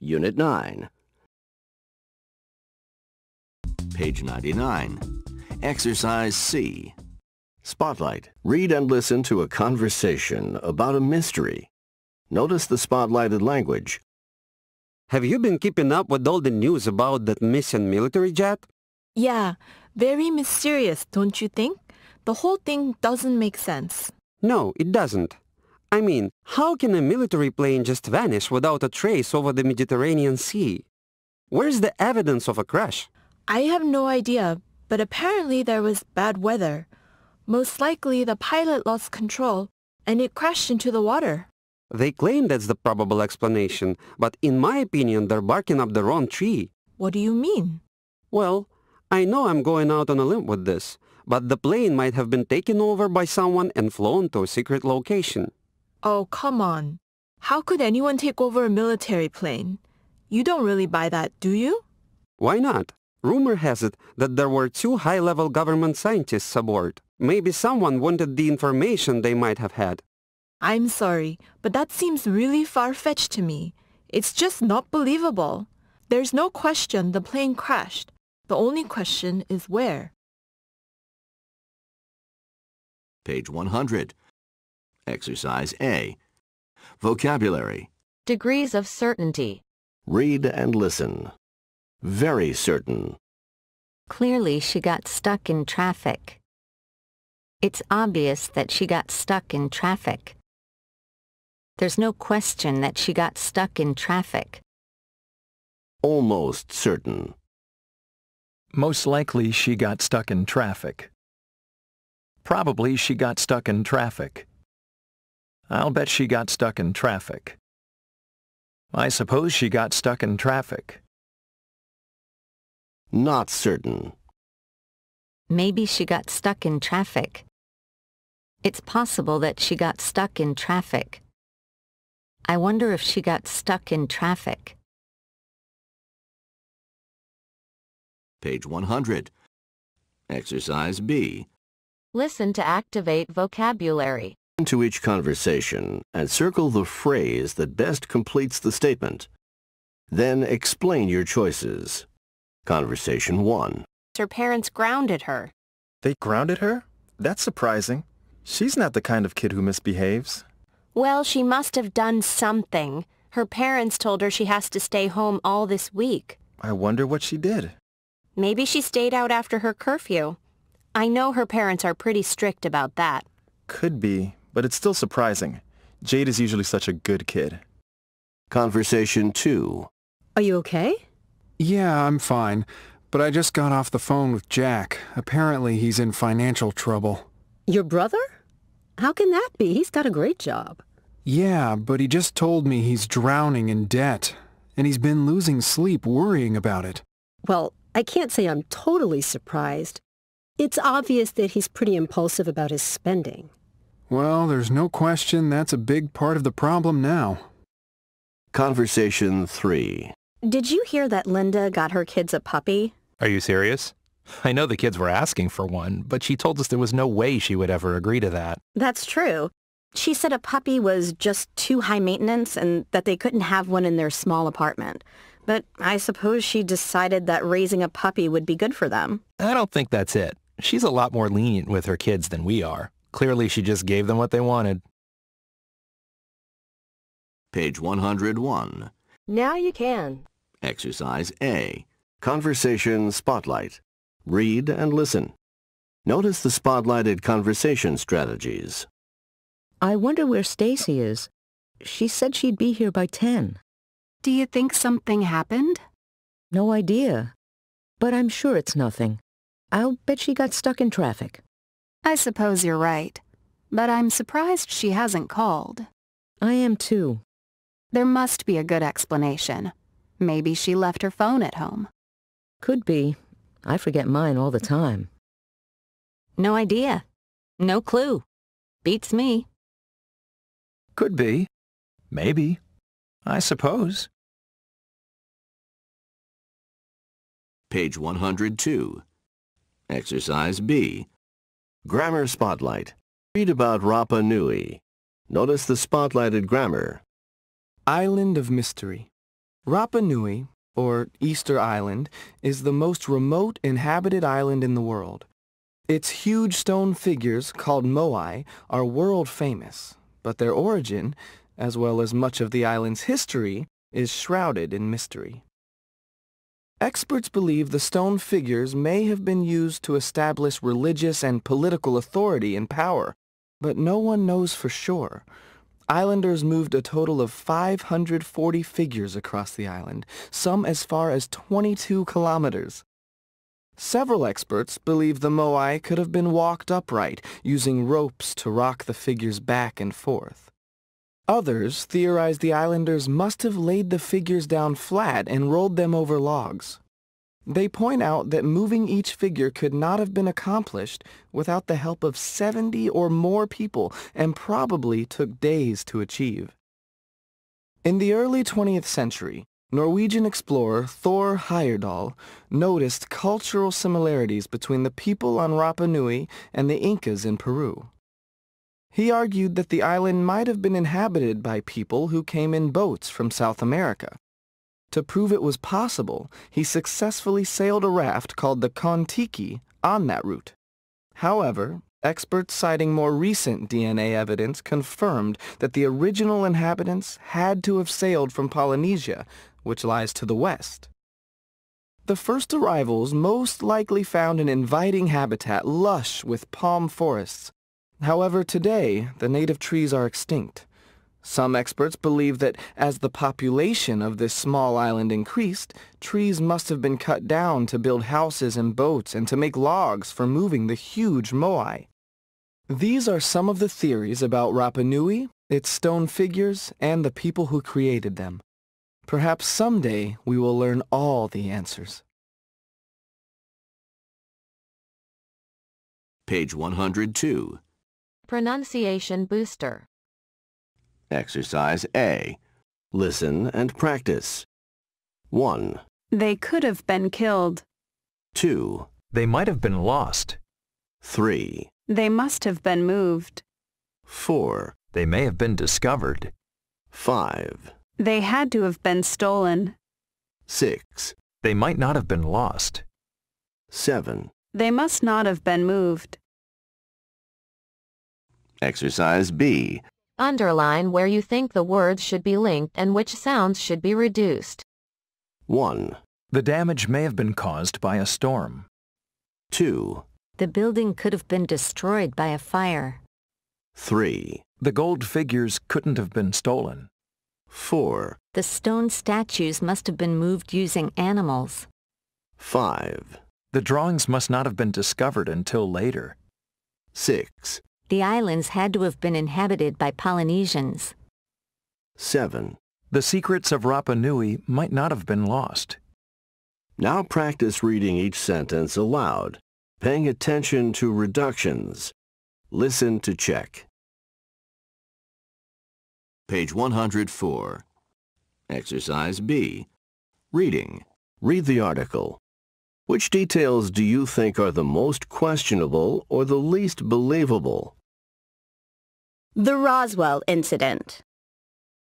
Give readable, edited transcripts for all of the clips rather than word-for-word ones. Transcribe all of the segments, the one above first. Unit 9. Page 99. Exercise C. Spotlight. Read and listen to a conversation about a mystery. Notice the spotlighted language. Have you been keeping up with all the news about that missing military jet? Yeah, very mysterious, don't you think? The whole thing doesn't make sense. No, it doesn't. I mean, how can a military plane just vanish without a trace over the Mediterranean Sea? Where's the evidence of a crash? I have no idea, but apparently there was bad weather. Most likely the pilot lost control, and it crashed into the water. They claim that's the probable explanation, but in my opinion they're barking up the wrong tree. What do you mean? Well, I know I'm going out on a limb with this, but the plane might have been taken over by someone and flown to a secret location. Oh, come on. How could anyone take over a military plane? You don't really buy that, do you? Why not? Rumor has it that there were 2 high-level government scientists aboard. Maybe someone wanted the information they might have had. I'm sorry, but that seems really far-fetched to me. It's just not believable. There's no question the plane crashed. The only question is where. Page 100. Exercise A. Vocabulary. Degrees of certainty. Read and listen. Very certain. Clearly she got stuck in traffic. It's obvious that she got stuck in traffic. There's no question that she got stuck in traffic. Almost certain. Most likely she got stuck in traffic. Probably she got stuck in traffic. I'll bet she got stuck in traffic. I suppose she got stuck in traffic. Not certain. Maybe she got stuck in traffic. It's possible that she got stuck in traffic. I wonder if she got stuck in traffic. Page 100. Exercise B. Listen to activate vocabulary. Into each conversation and circle the phrase that best completes the statement. Then explain your choices. Conversation 1. Her parents grounded her. They grounded her? That's surprising. She's not the kind of kid who misbehaves. Well, she must have done something. Her parents told her she has to stay home all this week. I wonder what she did. Maybe she stayed out after her curfew. I know her parents are pretty strict about that. Could be, but it's still surprising. Jade is usually such a good kid. Conversation 2. Are you okay? Yeah, I'm fine. But I just got off the phone with Jack. Apparently he's in financial trouble. Your brother? How can that be? He's got a great job. Yeah, but he just told me he's drowning in debt. And he's been losing sleep worrying about it. Well, I can't say I'm totally surprised. It's obvious that he's pretty impulsive about his spending. Well, there's no question that's a big part of the problem now. Conversation 3. Did you hear that Linda got her kids a puppy? Are you serious? I know the kids were asking for one, but she told us there was no way she would ever agree to that. That's true. She said a puppy was just too high maintenance and that they couldn't have one in their small apartment. But I suppose she decided that raising a puppy would be good for them. I don't think that's it. She's a lot more lenient with her kids than we are. Clearly she just gave them what they wanted. Page 101. Now you can. Exercise A. Conversation Spotlight. Read and listen. Notice the spotlighted conversation strategies. I wonder where Stacy is. She said she'd be here by 10. Do you think something happened? No idea. But I'm sure it's nothing. I'll bet she got stuck in traffic. I suppose you're right. But I'm surprised she hasn't called. I am too. There must be a good explanation. Maybe she left her phone at home. Could be. I forget mine all the time. No idea. No clue. Beats me. Could be. Maybe. I suppose. Page 102. Exercise B. Grammar Spotlight. Read about Rapa Nui. Notice the spotlighted grammar. Island of Mystery. Rapa Nui, or Easter Island, is the most remote inhabited island in the world. Its huge stone figures, called Moai, are world-famous, but their origin, as well as much of the island's history, is shrouded in mystery. Experts believe the stone figures may have been used to establish religious and political authority and power, but no one knows for sure. Islanders moved a total of 540 figures across the island, some as far as 22 kilometers. Several experts believe the Moai could have been walked upright, using ropes to rock the figures back and forth. Others theorize the islanders must have laid the figures down flat and rolled them over logs. They point out that moving each figure could not have been accomplished without the help of 70 or more people and probably took days to achieve. In the early 20th century, Norwegian explorer Thor Heyerdahl noticed cultural similarities between the people on Rapa Nui and the Incas in Peru. He argued that the island might have been inhabited by people who came in boats from South America. To prove it was possible, he successfully sailed a raft called the Kon-Tiki on that route. However, experts citing more recent DNA evidence confirmed that the original inhabitants had to have sailed from Polynesia, which lies to the west. The first arrivals most likely found an inviting habitat lush with palm forests. However, today, the native trees are extinct. Some experts believe that as the population of this small island increased, trees must have been cut down to build houses and boats and to make logs for moving the huge Moai. These are some of the theories about Rapa Nui, its stone figures, and the people who created them. Perhaps someday we will learn all the answers. Page 102. Pronunciation Booster. Exercise A. Listen and practice. 1. They could have been killed. 2. They might have been lost. 3. They must have been moved. 4. They may have been discovered. 5. They had to have been stolen. 6. They might not have been lost. 7. They must not have been moved. Exercise B. Underline where you think the words should be linked and which sounds should be reduced. 1. The damage may have been caused by a storm. 2. The building could have been destroyed by a fire. 3. The gold figures couldn't have been stolen. 4. The stone statues must have been moved using animals. 5. The drawings must not have been discovered until later. 6. The islands had to have been inhabited by Polynesians. 7. The secrets of Rapa Nui might not have been lost. Now practice reading each sentence aloud, paying attention to reductions. Listen to check. Page 104. Exercise B. Reading. Read the article. Which details do you think are the most questionable or the least believable? The Roswell incident.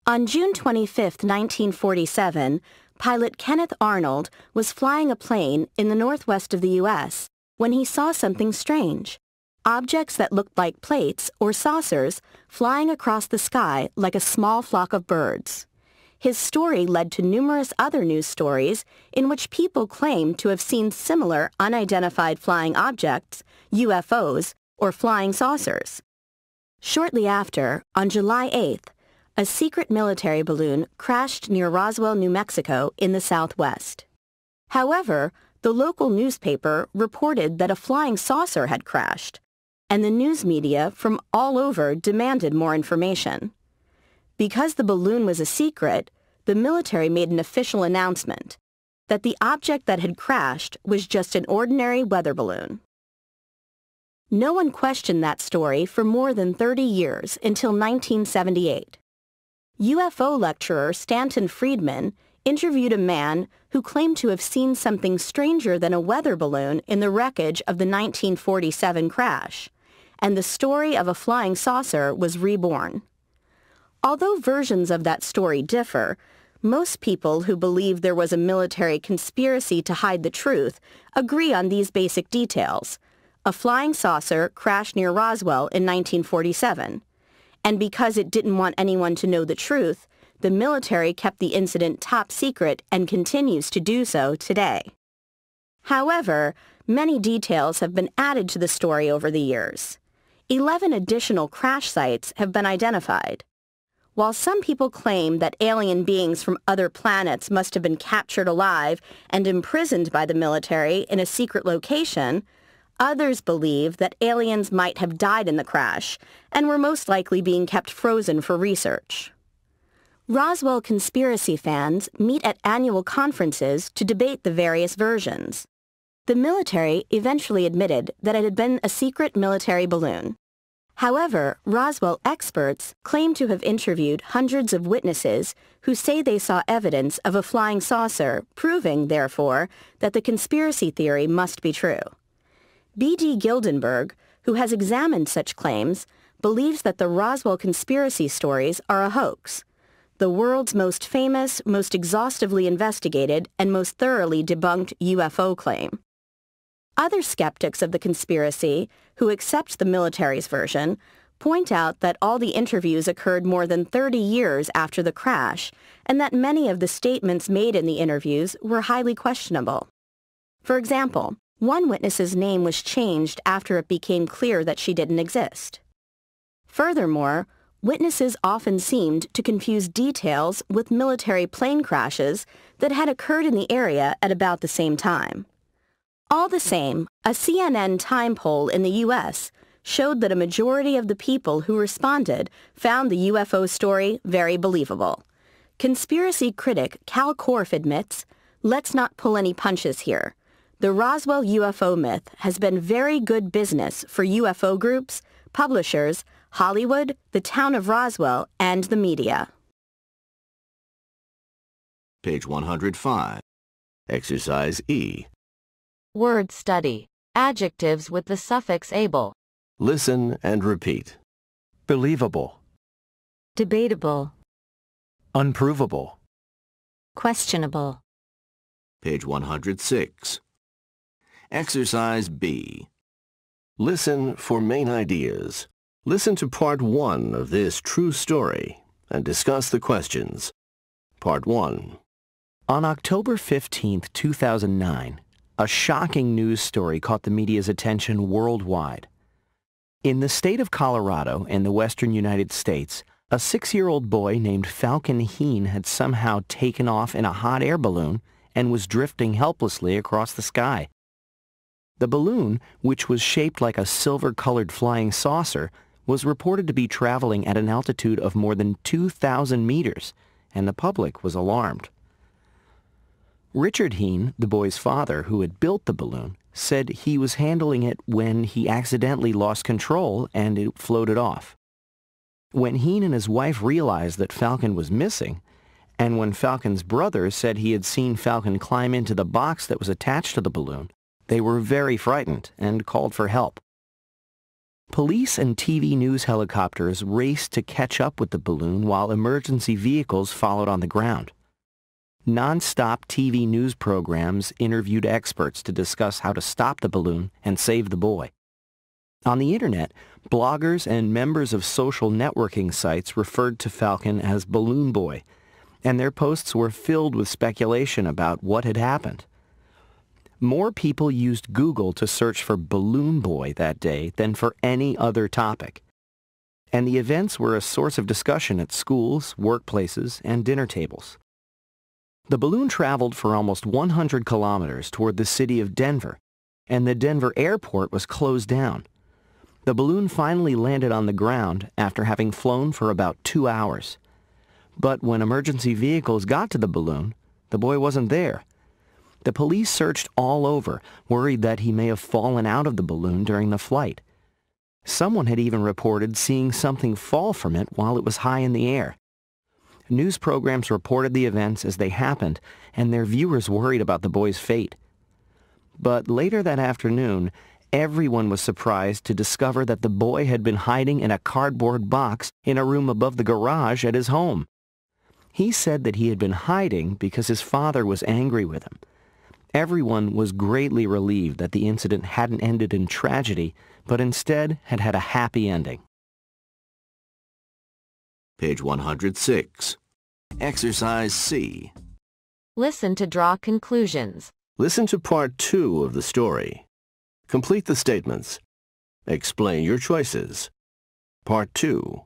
On June 25, 1947, pilot Kenneth Arnold was flying a plane in the northwest of the U.S. when he saw something strange. Objects that looked like plates or saucers flying across the sky like a small flock of birds. His story led to numerous other news stories in which people claimed to have seen similar unidentified flying objects, UFOs, or flying saucers. Shortly after, on July 8th, a secret military balloon crashed near Roswell, New Mexico in the southwest. However, the local newspaper reported that a flying saucer had crashed, and the news media from all over demanded more information. Because the balloon was a secret, the military made an official announcement that the object that had crashed was just an ordinary weather balloon. No one questioned that story for more than 30 years until 1978. UFO lecturer Stanton Friedman interviewed a man who claimed to have seen something stranger than a weather balloon in the wreckage of the 1947 crash, and the story of a flying saucer was reborn. Although versions of that story differ, Most people who believe there was a military conspiracy to hide the truth agree on these basic details. A flying saucer crashed near Roswell in 1947, and because it didn't want anyone to know the truth, the military kept the incident top secret and continues to do so today. However, many details have been added to the story over the years. 11 additional crash sites have been identified. While some people claim that alien beings from other planets must have been captured alive and imprisoned by the military in a secret location, others believe that aliens might have died in the crash and were most likely being kept frozen for research. Roswell conspiracy fans meet at annual conferences to debate the various versions. The military eventually admitted that it had been a secret military balloon. However, Roswell experts claim to have interviewed hundreds of witnesses who say they saw evidence of a flying saucer, proving, therefore, that the conspiracy theory must be true. B.D. Gildenberg, who has examined such claims, believes that the Roswell conspiracy stories are a hoax. The world's most famous, most exhaustively investigated, and most thoroughly debunked UFO claim. Other skeptics of the conspiracy, who accept the military's version, point out that all the interviews occurred more than 30 years after the crash, and that many of the statements made in the interviews were highly questionable. For example, one witness's name was changed after it became clear that she didn't exist. Furthermore, witnesses often seemed to confuse details with military plane crashes that had occurred in the area at about the same time. All the same, a CNN Time poll in the U.S. showed that a majority of the people who responded found the UFO story very believable. Conspiracy critic Cal Korf admits, "Let's not pull any punches here. The Roswell UFO myth has been very good business for UFO groups, publishers, Hollywood, the town of Roswell, and the media." Page 105. Exercise E. Word study. Adjectives with the suffix able. Listen and repeat. Believable. Debatable. Unprovable. Questionable. Page 106. Exercise B. Listen for main ideas. Listen to Part 1 of this true story and discuss the questions. Part 1. On October 15, 2009, a shocking news story caught the media's attention worldwide. In the state of Colorado in the western United States, a 6-year-old boy named Falcon Heen had somehow taken off in a hot air balloon and was drifting helplessly across the sky. The balloon, which was shaped like a silver-colored flying saucer, was reported to be traveling at an altitude of more than 2,000 meters, and the public was alarmed. Richard Heen, the boy's father, who had built the balloon, said he was handling it when he accidentally lost control and it floated off. When Heen and his wife realized that Falcon was missing, and when Falcon's brother said he had seen Falcon climb into the box that was attached to the balloon, they were very frightened and called for help. Police and TV news helicopters raced to catch up with the balloon while emergency vehicles followed on the ground. Non-stop TV news programs interviewed experts to discuss how to stop the balloon and save the boy. On the internet, bloggers and members of social networking sites referred to Falcon as Balloon Boy, and their posts were filled with speculation about what had happened. More people used Google to search for Balloon Boy that day than for any other topic, and the events were a source of discussion at schools, workplaces, and dinner tables. The balloon traveled for almost 100 kilometers toward the city of Denver, and the Denver airport was closed down. The balloon finally landed on the ground after having flown for about 2 hours. But when emergency vehicles got to the balloon, the boy wasn't there. The police searched all over, worried that he may have fallen out of the balloon during the flight. Someone had even reported seeing something fall from it while it was high in the air. News programs reported the events as they happened, and their viewers worried about the boy's fate. But later that afternoon, everyone was surprised to discover that the boy had been hiding in a cardboard box in a room above the garage at his home. He said that he had been hiding because his father was angry with him. Everyone was greatly relieved that the incident hadn't ended in tragedy, but instead had had a happy ending. Page 106. Exercise C. Listen to draw conclusions. Listen to part 2 of the story. Complete the statements. Explain your choices. Part 2.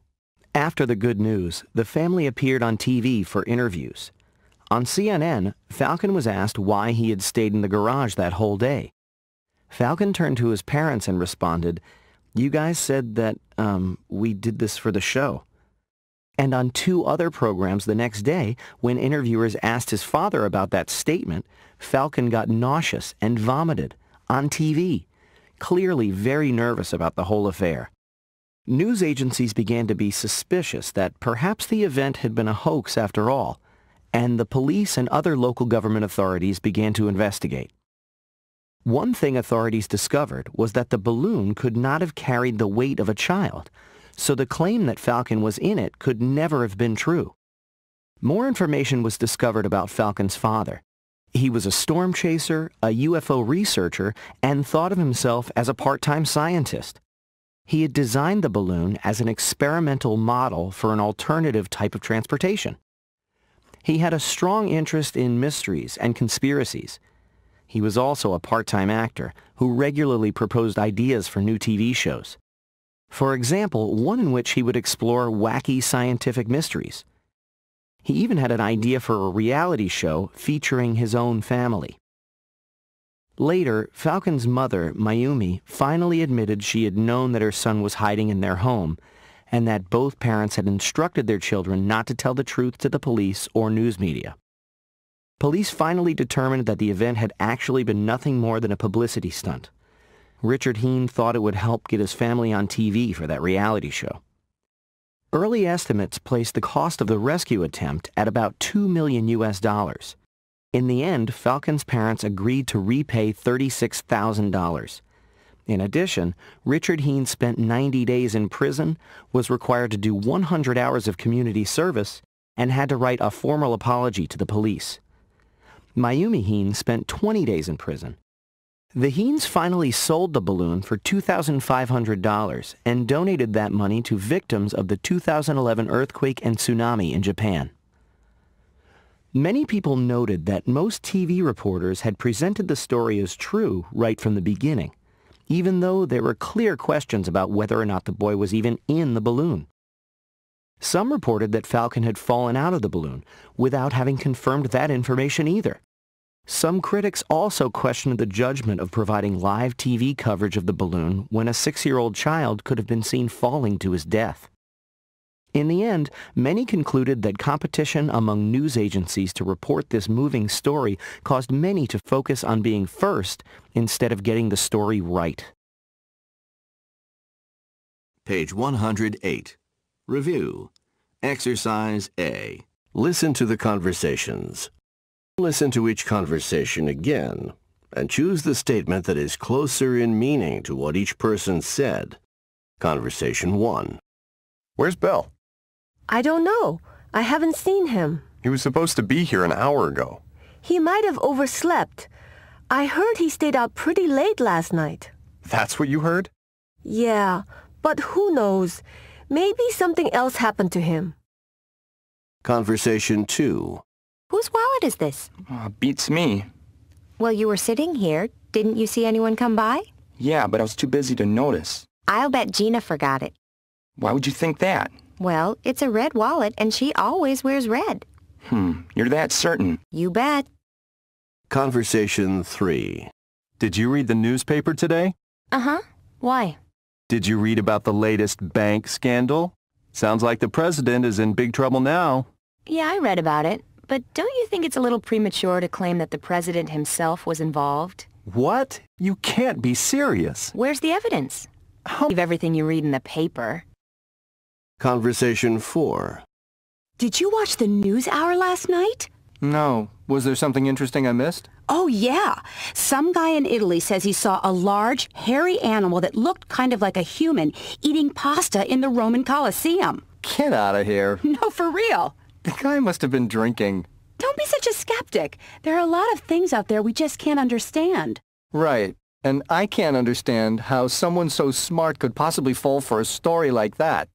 After the good news, the family appeared on TV for interviews. On CNN, Falcon was asked why he had stayed in the garage that whole day. Falcon turned to his parents and responded, "You guys said that, we did this for the show." And on 2 other programs the next day, when interviewers asked his father about that statement, Falcon got nauseous and vomited on TV, clearly very nervous about the whole affair. News agencies began to be suspicious that perhaps the event had been a hoax after all, and the police and other local government authorities began to investigate. One thing authorities discovered was that the balloon could not have carried the weight of a child, so the claim that Falcon was in it could never have been true. More information was discovered about Falcon's father. He was a storm chaser, a UFO researcher, and thought of himself as a part-time scientist. He had designed the balloon as an experimental model for an alternative type of transportation. He had a strong interest in mysteries and conspiracies. He was also a part-time actor who regularly proposed ideas for new TV shows. For example, one in which he would explore wacky scientific mysteries. He even had an idea for a reality show featuring his own family. Later, Falcon's mother, Mayumi, finally admitted she had known that her son was hiding in their home, and that both parents had instructed their children not to tell the truth to the police or news media. Police finally determined that the event had actually been nothing more than a publicity stunt. Richard Heen thought it would help get his family on TV for that reality show. Early estimates placed the cost of the rescue attempt at about $2 million. In the end, Falcon's parents agreed to repay $36,000. In addition, Richard Heen spent 90 days in prison, was required to do 100 hours of community service, and had to write a formal apology to the police. Mayumi Heen spent 20 days in prison. The Heens finally sold the balloon for $2,500 and donated that money to victims of the 2011 earthquake and tsunami in Japan. Many people noted that most TV reporters had presented the story as true right from the beginning, even though there were clear questions about whether or not the boy was even in the balloon. Some reported that Falcon had fallen out of the balloon without having confirmed that information either. Some critics also questioned the judgment of providing live TV coverage of the balloon when a 6-year-old child could have been seen falling to his death. In the end, many concluded that competition among news agencies to report this moving story caused many to focus on being first instead of getting the story right. Page 108. Review. Exercise A. Listen to the conversations. Listen to each conversation again and choose the statement that is closer in meaning to what each person said. Conversation 1. Where's Bill? I don't know. I haven't seen him. He was supposed to be here an hour ago. He might have overslept. I heard he stayed out pretty late last night. That's what you heard? Yeah, but who knows? Maybe something else happened to him. Conversation 2. Whose wallet is this? Beats me. Well, you were sitting here. Didn't you see anyone come by? Yeah, but I was too busy to notice. I'll bet Gina forgot it. Why would you think that? Well, it's a red wallet, and she always wears red. You're that certain? You bet. Conversation 3. Did you read the newspaper today? Uh-huh. Why? Did you read about the latest bank scandal? Sounds like the president is in big trouble now. Yeah, I read about it. But don't you think it's a little premature to claim that the president himself was involved? What? You can't be serious. Where's the evidence? Believe everything you read in the paper. Conversation 4. Did you watch the news hour last night? No. Was there something interesting I missed? Oh, yeah. Some guy in Italy says he saw a large, hairy animal that looked kind of like a human eating pasta in the Roman Colosseum. Get out of here. No, for real. The guy must have been drinking. Don't be such a skeptic. There are a lot of things out there we just can't understand. Right. And I can't understand how someone so smart could possibly fall for a story like that.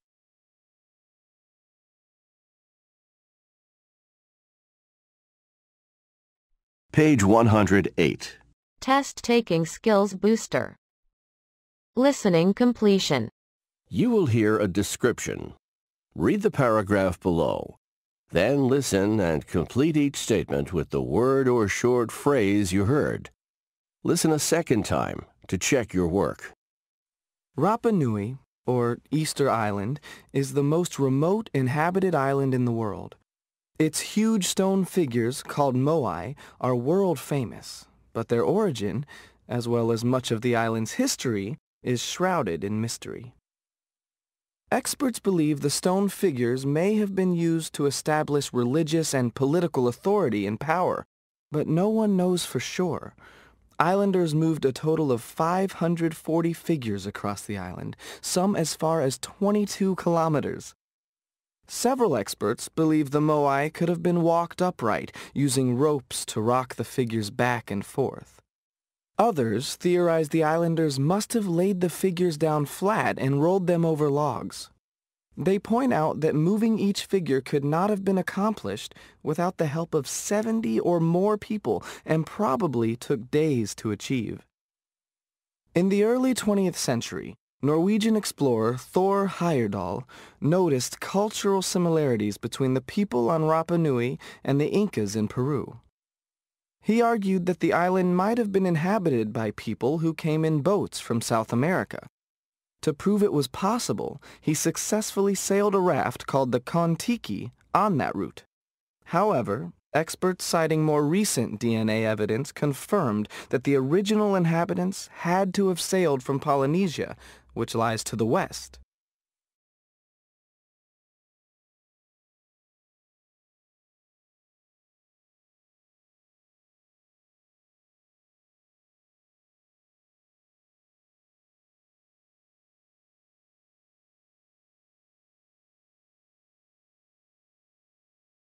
Page 108. Test-taking skills booster. Listening completion. You will hear a description. Read the paragraph below. Then listen and complete each statement with the word or short phrase you heard. Listen a second time to check your work. Rapa Nui, or Easter Island, is the most remote inhabited island in the world. Its huge stone figures, called Moai, are world-famous, but their origin, as well as much of the island's history, is shrouded in mystery. Experts believe the stone figures may have been used to establish religious and political authority and power, but no one knows for sure. Islanders moved a total of 540 figures across the island, some as far as 22 kilometers. Several experts believe the Moai could have been walked upright, using ropes to rock the figures back and forth. Others theorize the islanders must have laid the figures down flat and rolled them over logs. They point out that moving each figure could not have been accomplished without the help of 70 or more people, and probably took days to achieve. In the early 20th century, Norwegian explorer Thor Heyerdahl noticed cultural similarities between the people on Rapa Nui and the Incas in Peru. He argued that the island might have been inhabited by people who came in boats from South America. To prove it was possible, he successfully sailed a raft called the Kon-Tiki on that route. However, experts citing more recent DNA evidence confirmed that the original inhabitants had to have sailed from Polynesia, which lies to the west.